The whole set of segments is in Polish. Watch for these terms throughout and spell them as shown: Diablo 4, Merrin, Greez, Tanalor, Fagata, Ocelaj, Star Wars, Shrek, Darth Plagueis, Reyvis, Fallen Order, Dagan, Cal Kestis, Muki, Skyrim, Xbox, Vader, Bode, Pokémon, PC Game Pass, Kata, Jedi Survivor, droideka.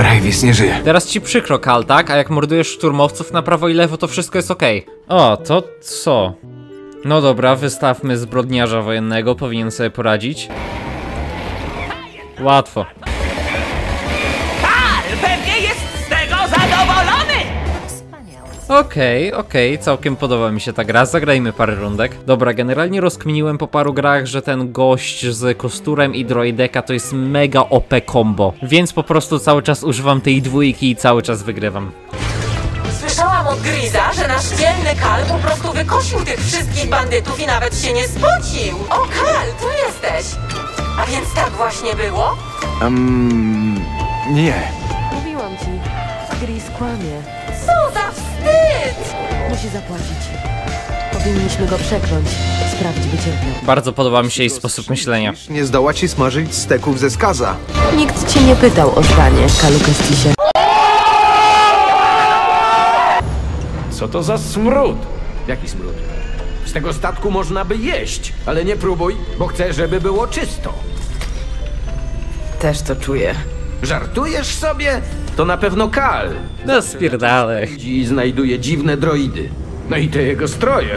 Plagueis nie żyje. Teraz ci przykro, Kal, tak? A jak mordujesz szturmowców na prawo i lewo, to wszystko jest okej. O, to co? No dobra, wystawmy zbrodniarza wojennego, powinien sobie poradzić. Łatwo. Kal pewnie jest z tego zadowolony! Okej, całkiem podoba mi się ta gra, zagrajmy parę rundek. Dobra, generalnie rozkminiłem po paru grach, że ten gość z kosturem i droideka to jest mega OP combo. Więc po prostu cały czas używam tej dwójki i cały czas wygrywam. Słyszałam od Greeza, że nasz dzielny Kal po prostu wykosił tych wszystkich bandytów i nawet się nie spocił. O, Kal, tu jesteś! A więc tak właśnie było? Nie. Mówiłam ci, Greez kłamie. Co za wstyd! Musi zapłacić. Powinniśmy go przekląć. Sprawdź, by cierpiał. Bardzo podoba mi się jej sposób myślenia. Nie zdoła ci smażyć steków ze skaza. Nikt cię nie pytał o zdanie, Calu Kestisie. Co to za smród? Jaki smród? Z tego statku można by jeść, ale nie próbuj, bo chcę, żeby było czysto. Też to czuję. Żartujesz sobie? To na pewno Kal. No spierdalę. I znajduje dziwne droidy. No i te jego stroje.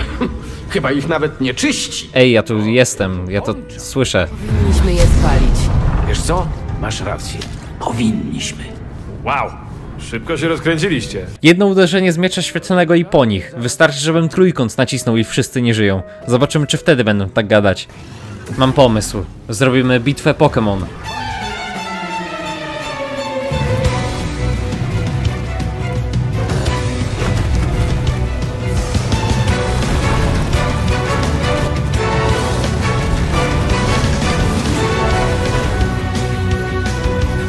Chyba ich nawet nie czyści. Ej, ja tu jestem, ja to słyszę. Powinniśmy je spalić. Wiesz co? Masz rację. Powinniśmy. Wow. Szybko się rozkręciliście. Jedno uderzenie z miecza świetlnego i po nich. Wystarczy, żebym trójkąt nacisnął i wszyscy nie żyją. Zobaczymy, czy wtedy będą tak gadać. Mam pomysł. Zrobimy bitwę Pokémon.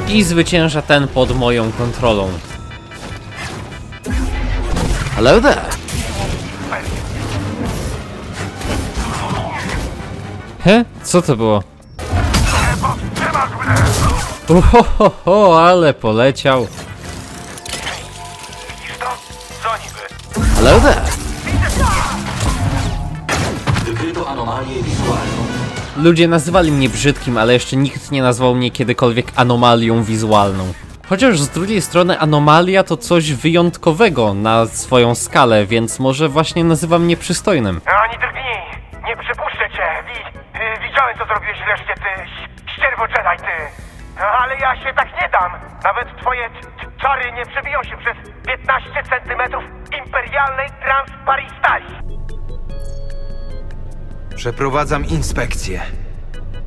I zwycięża ten pod moją kontrolą. Hello there. He? Co to było? Ohoho, ale poleciał. Hello there. Wykryto anomalię wizualną. Ludzie nazywali mnie brzydkim, ale jeszcze nikt nie nazwał mnie kiedykolwiek anomalią wizualną. Chociaż z drugiej strony anomalia to coś wyjątkowego na swoją skalę, więc może właśnie nazywa mnie przystojnym. Ani drgnij! Nie przypuszczę cię! Widziałem, co zrobiłeś wreszcie, ty ścierwo Jedi, ty! Ale ja się tak nie dam! Nawet twoje czary nie przebiją się przez 15 centymetrów imperialnej transparistali! Przeprowadzam inspekcję.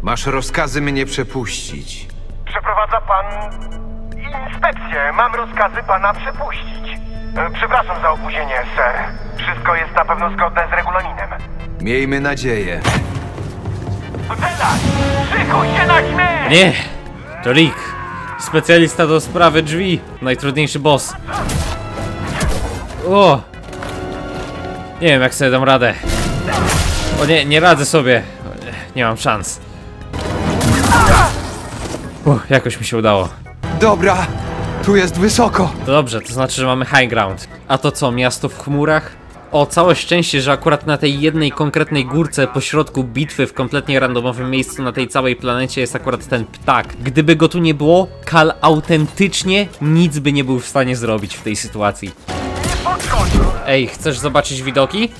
Masz rozkazy mnie przepuścić. Przeprowadza pan inspekcję. Mam rozkazy pana przepuścić. Przepraszam za opóźnienie, ser. Wszystko jest na pewno zgodne z regulaminem. Miejmy nadzieję. Ocelaj! Szykuj się na śmierć! Nie! To Rick. Specjalista do sprawy drzwi. Najtrudniejszy boss. O! Nie wiem, jak sobie dam radę. O nie, nie radzę sobie. Nie mam szans. Jakoś mi się udało. Dobra, tu jest wysoko. Dobrze, to znaczy, że mamy high ground. A to co, miasto w chmurach? O, całe szczęście, że akurat na tej jednej konkretnej górce pośrodku bitwy w kompletnie randomowym miejscu na tej całej planecie jest akurat ten ptak. Gdyby go tu nie było, Kal autentycznie nic by nie był w stanie zrobić w tej sytuacji. Ej, chcesz zobaczyć widoki?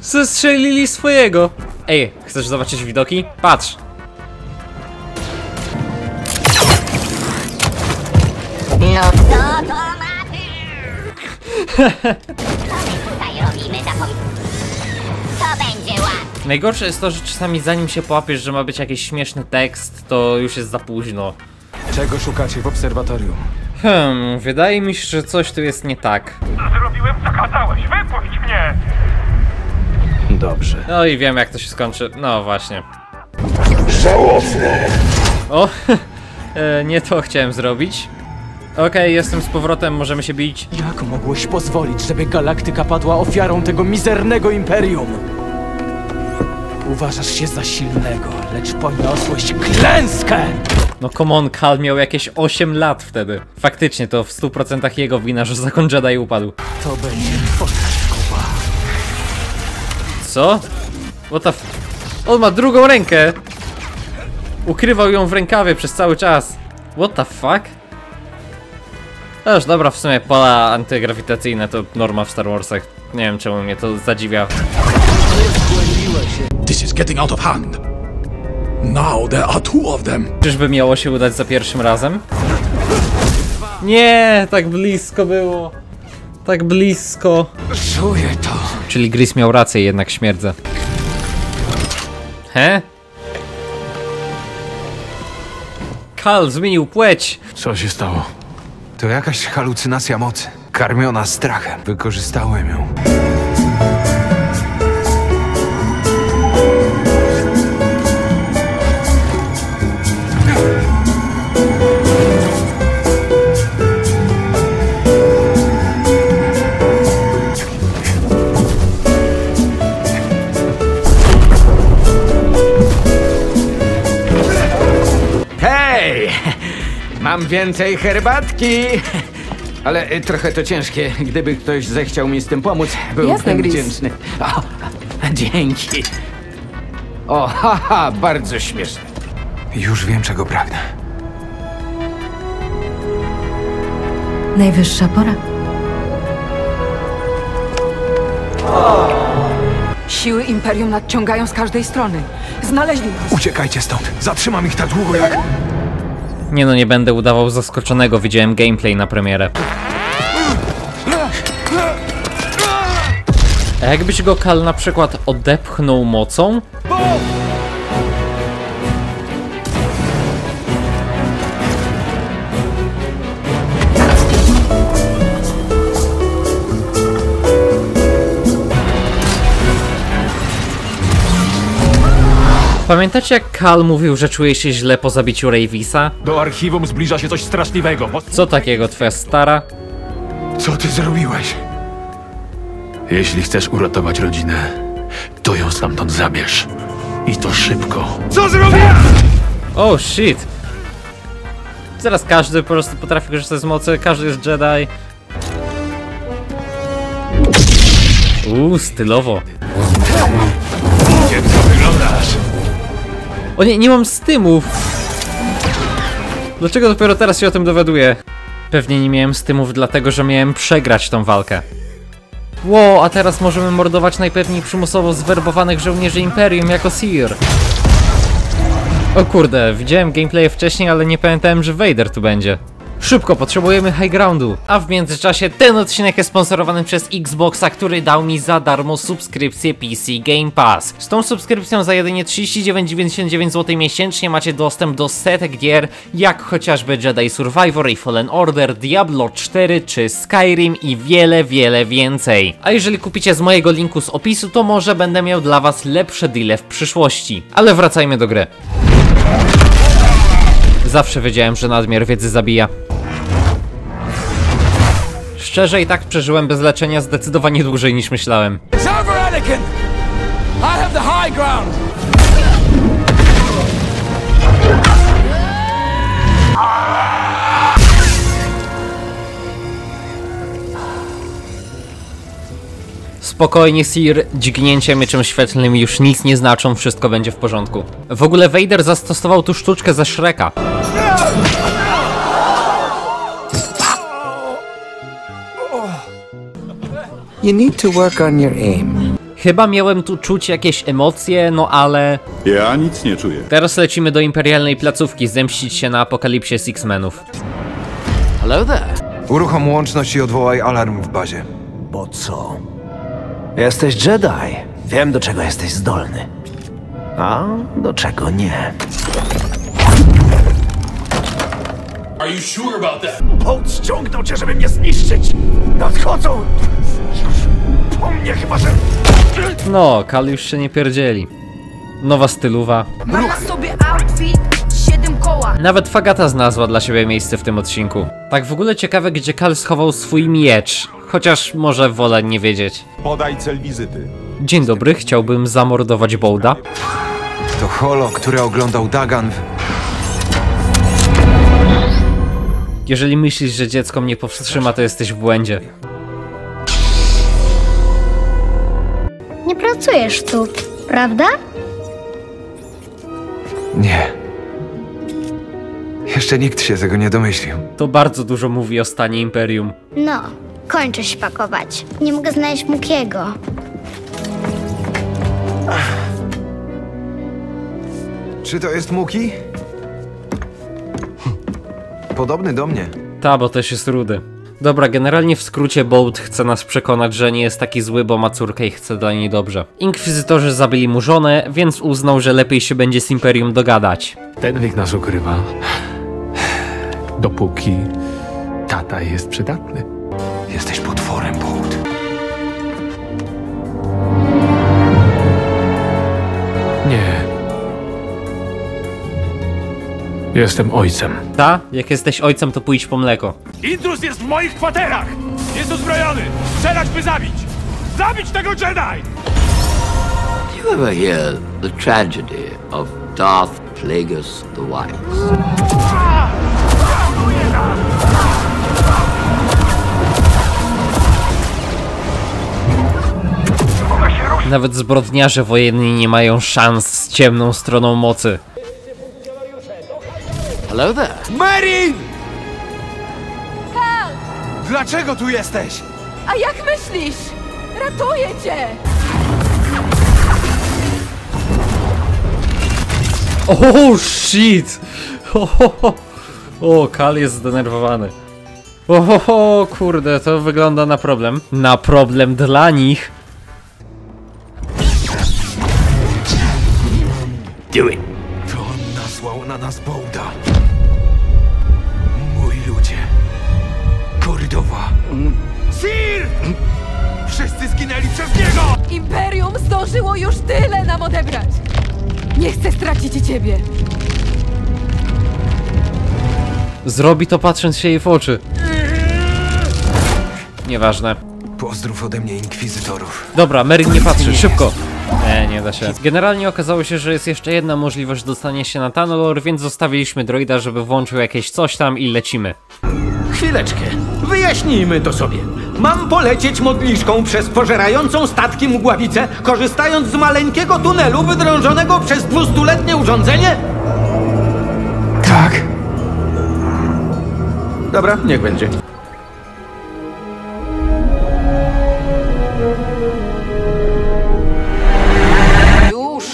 Zestrzelili swojego! Ej, chcesz zobaczyć widoki? Patrz! No co to ma być? To będzie łatwe. Najgorsze jest to, że czasami zanim się połapiesz, że ma być jakiś śmieszny tekst, to już jest za późno. Czego szukacie w obserwatorium? Wydaje mi się, że coś tu jest nie tak. Zrobiłem co kazałeś, wypuść mnie! Dobrze. No i wiem, jak to się skończy. No właśnie. Żałosne! O! Nie to chciałem zrobić. Okej, jestem z powrotem, możemy się bić. Jak mogłeś pozwolić, żeby galaktyka padła ofiarą tego mizernego imperium? Uważasz się za silnego, lecz poniosłeś klęskę! No come on, Kal miał jakieś 8 lat wtedy. Faktycznie to w 100% jego wina, że zakon Jedi upadł. To będzie porażkowa. Co? What the f... On ma drugą rękę! Ukrywał ją w rękawie przez cały czas. What the fuck? No już dobra, w sumie pola antygrawitacyjne to norma w Star Warsach. Nie wiem czemu mnie to zadziwia. This is getting out of hand. Now there are two of them. Czyżby miało się udać za pierwszym razem? Nie, tak blisko było. Tak blisko. Czuję to. Czyli Greez miał rację, jednak śmierdzę. He? Cal zmienił płeć. Co się stało? To jakaś halucynacja mocy. Karmiona strachem. Wykorzystałem ją. Mam więcej herbatki, ale trochę to ciężkie. Gdyby ktoś zechciał mi z tym pomóc, byłbym wdzięczny. O, dzięki. O, haha, bardzo śmieszne. Już wiem, czego pragnę. Najwyższa pora. Siły Imperium nadciągają z każdej strony. Znaleźli nas. Uciekajcie stąd. Zatrzymam ich tak długo jak... Nie no, nie będę udawał zaskoczonego, widziałem gameplay na premierę. A jakbyś go Cal na przykład odepchnął mocą? Pamiętacie, jak Cal mówił, że czuje się źle po zabiciu Reyvisa? Do archiwum zbliża się coś straszliwego. Co takiego, twoja stara? Co ty zrobiłeś? Jeśli chcesz uratować rodzinę, to ją stamtąd zabierz. I to szybko. Co zrobiłeś? Oh shit. Zaraz każdy po prostu potrafi korzystać z mocy, każdy jest Jedi. Stylowo. Co wyglądasz? O nie, nie mam stymów. Dlaczego dopiero teraz się o tym dowiaduję? Pewnie nie miałem stymów dlatego, że miałem przegrać tą walkę. Wow, a teraz możemy mordować najpewniej przymusowo zwerbowanych żołnierzy Imperium jako Seer. O kurde, widziałem gameplay wcześniej, ale nie pamiętałem, że Vader tu będzie. Szybko, potrzebujemy high groundu. A w międzyczasie ten odcinek jest sponsorowany przez Xboxa, który dał mi za darmo subskrypcję PC Game Pass. Z tą subskrypcją za jedynie 39,99 zł miesięcznie macie dostęp do setek gier, jak chociażby Jedi Survivor i Fallen Order, Diablo 4 czy Skyrim i wiele, wiele więcej. A jeżeli kupicie z mojego linku z opisu, to może będę miał dla was lepsze deale w przyszłości. Ale wracajmy do gry. Zawsze wiedziałem, że nadmiar wiedzy zabija. Szczerze i tak przeżyłem bez leczenia zdecydowanie dłużej niż myślałem. Spokojnie, Sir, dźgnięcie mieczem świetlnym już nic nie znaczą, wszystko będzie w porządku. W ogóle Vader zastosował tu sztuczkę ze Shreka. You need to work on your aim. Chyba miałem tu czuć jakieś emocje, no ale... Ja nic nie czuję. Teraz lecimy do imperialnej placówki zemścić się na apokalipsie X-Menów. Hello there. Uruchom łączność i odwołaj alarm w bazie. Bo co? Jesteś Jedi. Wiem, do czego jesteś zdolny. A do czego nie. Are you sure about that? Bode ściągnął cię, żeby mnie zniszczyć. Nadchodzą! Po mnie chyba, że... No, Cal już się nie pierdzieli. Nowa stylowa. Mam na sobie outfit, 7 koła. Nawet Fagata znalazła dla siebie miejsce w tym odcinku. Tak w ogóle ciekawe, gdzie Cal schował swój miecz. Chociaż może wolę nie wiedzieć. Podaj cel wizyty. Dzień dobry, chciałbym zamordować Boda. To holo, które oglądał Dagan. Jeżeli myślisz, że dziecko mnie powstrzyma, to jesteś w błędzie. Nie pracujesz tu, prawda? Nie. Jeszcze nikt się tego nie domyślił. To bardzo dużo mówi o stanie Imperium. No, kończę się pakować. Nie mogę znaleźć Mukiego. Czy to jest Muki? Podobny do mnie. Ta, bo też jest rudy. Dobra, generalnie w skrócie Bode chce nas przekonać, że nie jest taki zły, bo ma córkę i chce dla niej dobrze. Inkwizytorzy zabili mu żonę, więc uznał, że lepiej się będzie z Imperium dogadać. Ten wiek nas ukrywa, dopóki tata jest przydatny. Jesteś potworem, Bode. Nie. Jestem ojcem. Ta? Jak jesteś ojcem, to pójdź po mleko. Intruz jest w moich kwaterach! Jest uzbrojony! Strzelać, by zabić! Zabić tego Jedi! Do you ever hear the tragedy of Darth Plagueis the Wise? Nawet zbrodniarze wojenni nie mają szans z ciemną stroną mocy. Hello there. Merrin! Cal! Dlaczego tu jesteś? A jak myślisz? Ratuję cię! Oh shit! O, Cal jest zdenerwowany. O, kurde, to wygląda na problem. Na problem dla nich. Do it. To on nasłał na nas Bode'a. Sir! Wszyscy zginęli przez niego! Imperium zdążyło już tyle nam odebrać! Nie chcę stracić i ciebie! Zrobi to patrząc się jej w oczy. Nieważne. Pozdrów ode mnie inkwizytorów. Dobra, Merrin nie patrzy, szybko! Nie da się. Generalnie okazało się, że jest jeszcze jedna możliwość dostania się na Tanalor, więc zostawiliśmy droida, żeby włączył jakieś coś tam i lecimy. Chwileczkę, wyjaśnijmy to sobie. Mam polecieć modliszką przez pożerającą statki mgławicę, korzystając z maleńkiego tunelu wydrążonego przez dwustuletnie urządzenie? Tak. Dobra, niech będzie. Już.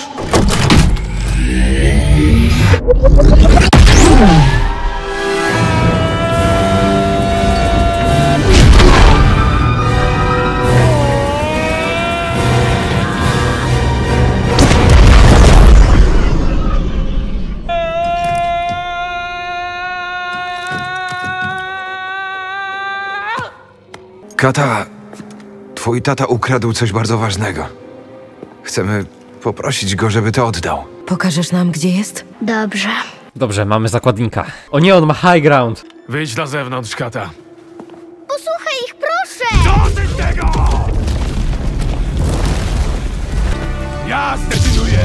Kata, twój tata ukradł coś bardzo ważnego. Chcemy poprosić go, żeby to oddał. Pokażesz nam, gdzie jest? Dobrze. Dobrze, mamy zakładnika. O nie, on ma high ground. Wyjdź na zewnątrz, Kata. Posłuchaj ich, proszę! Dosyć tego! Ja zdecyduję,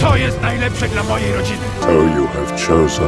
co jest najlepsze dla mojej rodziny. So you have chosen.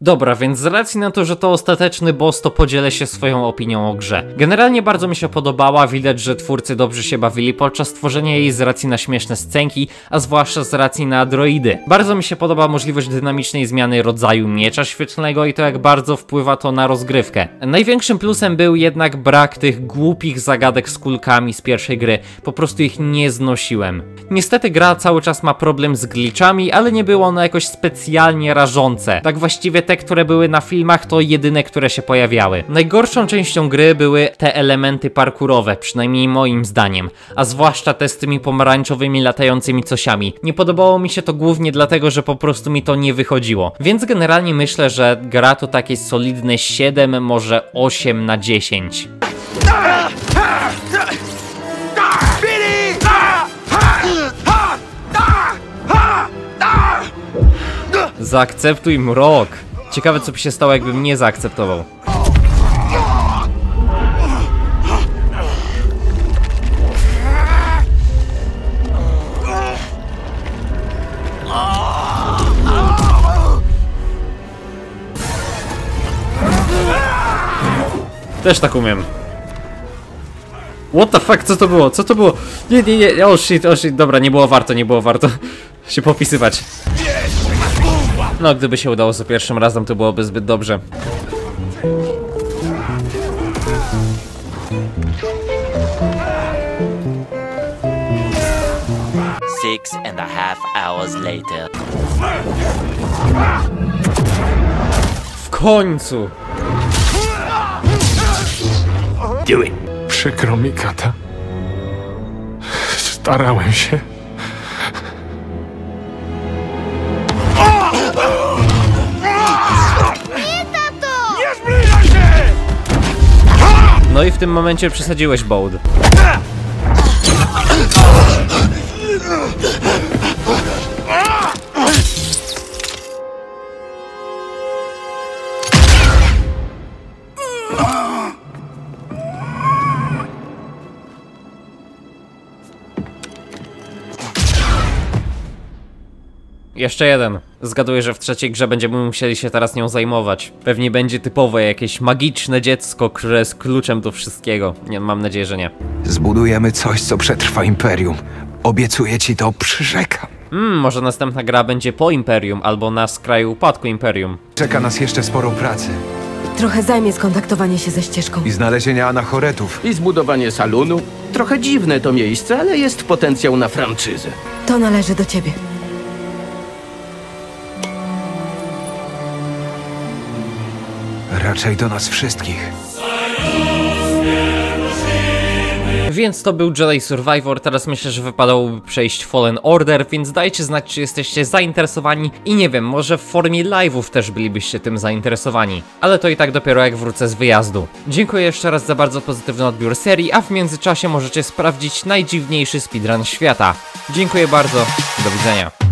Dobra, więc z racji na to, że to ostateczny boss, to podzielę się swoją opinią o grze. Generalnie bardzo mi się podobała, widać, że twórcy dobrze się bawili podczas tworzenia jej z racji na śmieszne scenki, a zwłaszcza z racji na droidy. Bardzo mi się podoba możliwość dynamicznej zmiany rodzaju miecza świetlnego i to, jak bardzo wpływa to na rozgrywkę. Największym plusem był jednak brak tych głupich zagadek z kulkami z pierwszej gry, po prostu ich nie znosiłem. Niestety gra cały czas ma problem z glitchami, ale nie było ono jakoś specjalnie rażące. Tak właściwie te, które były na filmach, to jedyne, które się pojawiały. Najgorszą częścią gry były te elementy parkurowe, przynajmniej moim zdaniem, a zwłaszcza te z tymi pomarańczowymi latającymi cosiami. Nie podobało mi się to głównie dlatego, że po prostu mi to nie wychodziło. Więc generalnie myślę, że gra to takie solidne 7, może 8 na 10. Zaakceptuj mrok. Ciekawe, co by się stało, jakbym nie zaakceptował. Też tak umiem. What the fuck? Co to było? Co to było? Nie, nie, nie. Oh shit, oh shit. Dobra, nie było warto się popisywać. No, gdyby się udało za pierwszym razem, to byłoby zbyt dobrze. Six and a half hours later. W końcu! Do it. Przykro mi, Kata. Starałem się. No i w tym momencie przesadziłeś, Bode. Jeszcze jeden. Zgaduję, że w trzeciej grze będziemy musieli się teraz nią zajmować. Pewnie będzie typowe jakieś magiczne dziecko, które jest kluczem do wszystkiego. Nie, mam nadzieję, że nie. Zbudujemy coś, co przetrwa Imperium. Obiecuję ci to, przyrzekam. Może następna gra będzie po Imperium, albo na skraju upadku Imperium. Czeka nas jeszcze sporo pracy. Trochę zajmie skontaktowanie się ze ścieżką. I znalezienie anachoretów. I zbudowanie salonu. Trochę dziwne to miejsce, ale jest potencjał na franczyzę. To należy do ciebie. Raczej do nas wszystkich. Więc to był Jedi Survivor, teraz myślę, że wypadałoby przejść Fallen Order, więc dajcie znać, czy jesteście zainteresowani i nie wiem, może w formie live'ów też bylibyście tym zainteresowani. Ale to i tak dopiero jak wrócę z wyjazdu. Dziękuję jeszcze raz za bardzo pozytywny odbiór serii, a w międzyczasie możecie sprawdzić najdziwniejszy speedrun świata. Dziękuję bardzo, do widzenia.